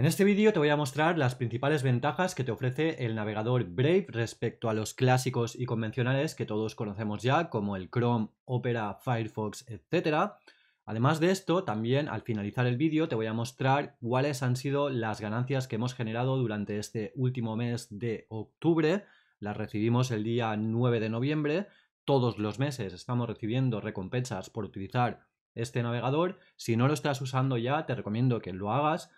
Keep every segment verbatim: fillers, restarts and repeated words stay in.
En este vídeo te voy a mostrar las principales ventajas que te ofrece el navegador Brave respecto a los clásicos y convencionales que todos conocemos ya, como el Chrome, Opera, Firefox, etcétera. Además de esto, también al finalizar el vídeo te voy a mostrar cuáles han sido las ganancias que hemos generado durante este último mes de octubre. Las recibimos el día nueve de noviembre. Todos los meses estamos recibiendo recompensas por utilizar este navegador. Si no lo estás usando ya, te recomiendo que lo hagas.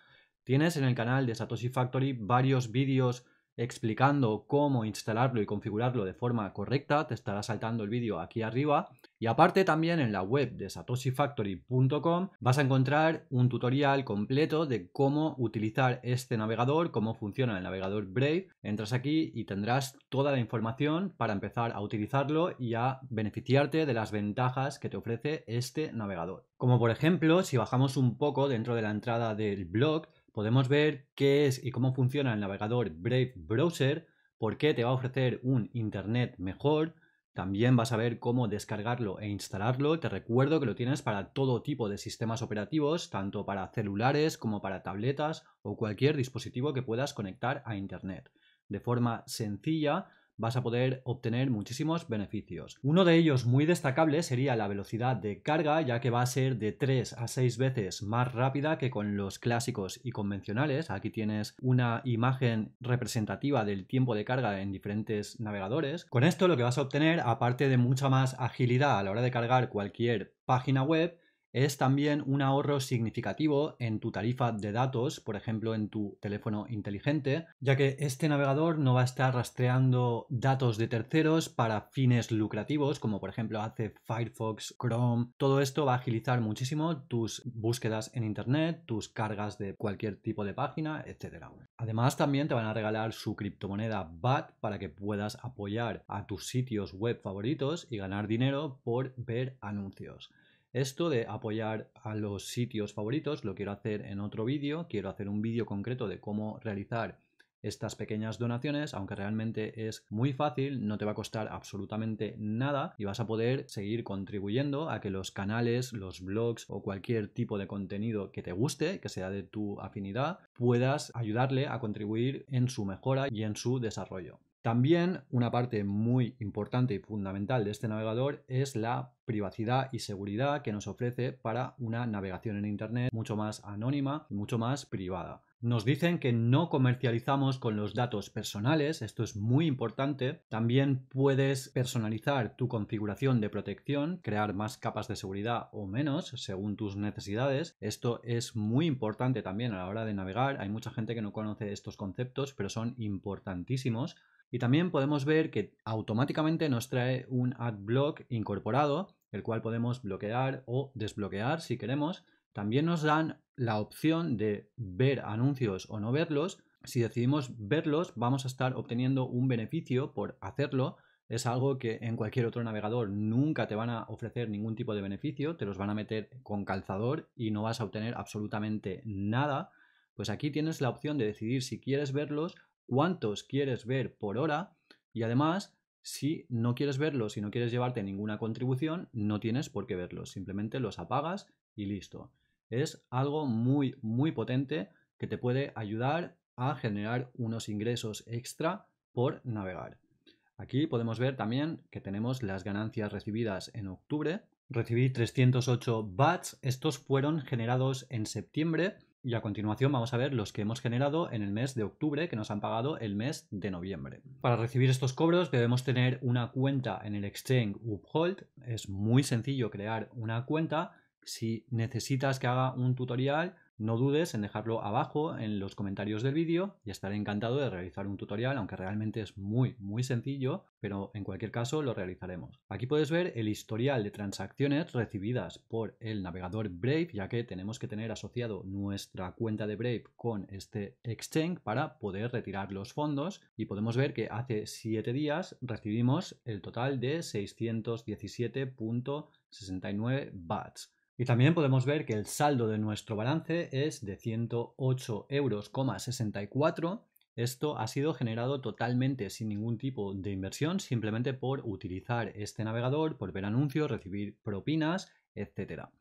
Tienes en el canal de Satoshi Factory varios vídeos explicando cómo instalarlo y configurarlo de forma correcta. Te estará saltando el vídeo aquí arriba. Y aparte también en la web de satoshi factory punto com vas a encontrar un tutorial completo de cómo utilizar este navegador, cómo funciona el navegador Brave. Entras aquí y tendrás toda la información para empezar a utilizarlo y a beneficiarte de las ventajas que te ofrece este navegador. Como por ejemplo, si bajamos un poco dentro de la entrada del blog, podemos ver qué es y cómo funciona el navegador Brave Browser, por qué te va a ofrecer un internet mejor. También vas a ver cómo descargarlo e instalarlo. Te recuerdo que lo tienes para todo tipo de sistemas operativos, tanto para celulares como para tabletas o cualquier dispositivo que puedas conectar a internet. De forma sencilla vas a poder obtener muchísimos beneficios. Uno de ellos muy destacable sería la velocidad de carga, ya que va a ser de tres a seis veces más rápida que con los clásicos y convencionales. Aquí tienes una imagen representativa del tiempo de carga en diferentes navegadores. Con esto lo que vas a obtener, aparte de mucha más agilidad a la hora de cargar cualquier página web, es también un ahorro significativo en tu tarifa de datos, por ejemplo en tu teléfono inteligente, ya que este navegador no va a estar rastreando datos de terceros para fines lucrativos, como por ejemplo hace Firefox, Chrome. Todo esto va a agilizar muchísimo tus búsquedas en internet, tus cargas de cualquier tipo de página, etcétera. Además también te van a regalar su criptomoneda B A T para que puedas apoyar a tus sitios web favoritos y ganar dinero por ver anuncios. Esto de apoyar a los sitios favoritos lo quiero hacer en otro vídeo. Quiero hacer un vídeo concreto de cómo realizar estas pequeñas donaciones, aunque realmente es muy fácil, no te va a costar absolutamente nada y vas a poder seguir contribuyendo a que los canales, los blogs o cualquier tipo de contenido que te guste, que sea de tu afinidad, puedas ayudarle a contribuir en su mejora y en su desarrollo. También una parte muy importante y fundamental de este navegador es la privacidad y seguridad que nos ofrece para una navegación en internet mucho más anónima y mucho más privada. Nos dicen que no comercializamos con los datos personales, esto es muy importante. También puedes personalizar tu configuración de protección, crear más capas de seguridad o menos según tus necesidades. Esto es muy importante también a la hora de navegar. Hay mucha gente que no conoce estos conceptos, pero son importantísimos. Y también podemos ver que automáticamente nos trae un adblock incorporado, el cual podemos bloquear o desbloquear si queremos. También nos dan la opción de ver anuncios o no verlos. Si decidimos verlos, vamos a estar obteniendo un beneficio por hacerlo. Es algo que en cualquier otro navegador nunca te van a ofrecer ningún tipo de beneficio, te los van a meter con calzador y no vas a obtener absolutamente nada. Pues aquí tienes la opción de decidir si quieres verlos, cuántos quieres ver por hora y además, si no quieres verlos, si no quieres llevarte ninguna contribución, no tienes por qué verlos, simplemente los apagas y listo. Es algo muy, muy potente que te puede ayudar a generar unos ingresos extra por navegar. Aquí podemos ver también que tenemos las ganancias recibidas en octubre. Recibí trescientos ocho B A Ts, estos fueron generados en septiembre y a continuación vamos a ver los que hemos generado en el mes de octubre que nos han pagado el mes de noviembre. Para recibir estos cobros debemos tener una cuenta en el exchange Uphold, es muy sencillo crear una cuenta. Si necesitas que haga un tutorial, no dudes en dejarlo abajo en los comentarios del vídeo y estaré encantado de realizar un tutorial, aunque realmente es muy, muy sencillo, pero en cualquier caso lo realizaremos. Aquí puedes ver el historial de transacciones recibidas por el navegador Brave, ya que tenemos que tener asociado nuestra cuenta de Brave con este exchange para poder retirar los fondos y podemos ver que hace siete días recibimos el total de seiscientos diecisiete punto sesenta y nueve B A Ts. Y también podemos ver que el saldo de nuestro balance es de ciento ocho euros con sesenta y cuatro. Esto ha sido generado totalmente sin ningún tipo de inversión, simplemente por utilizar este navegador, por ver anuncios, recibir propinas, etcétera.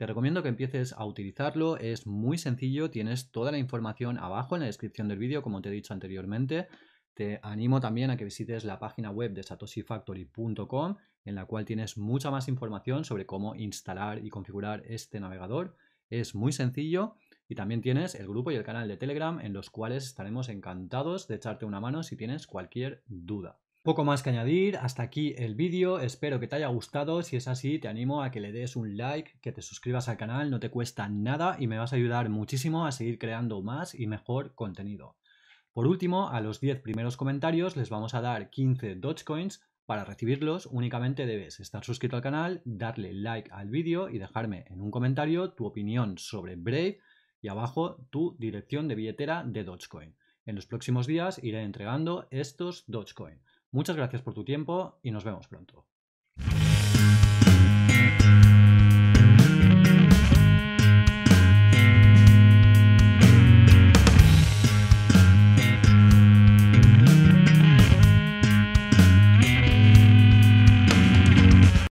Te recomiendo que empieces a utilizarlo, es muy sencillo, tienes toda la información abajo en la descripción del vídeo, como te he dicho anteriormente. Te animo también a que visites la página web de satoshi factory punto com, en la cual tienes mucha más información sobre cómo instalar y configurar este navegador. Es muy sencillo. Y también tienes el grupo y el canal de Telegram, en los cuales estaremos encantados de echarte una mano si tienes cualquier duda. Poco más que añadir, hasta aquí el vídeo, espero que te haya gustado, si es así te animo a que le des un like, que te suscribas al canal, no te cuesta nada y me vas a ayudar muchísimo a seguir creando más y mejor contenido. Por último, a los diez primeros comentarios les vamos a dar quince Dogecoins. Para recibirlos únicamente debes estar suscrito al canal, darle like al vídeo y dejarme en un comentario tu opinión sobre Brave, y abajo tu dirección de billetera de Dogecoin. En los próximos días iré entregando estos Dogecoin. Muchas gracias por tu tiempo y nos vemos pronto.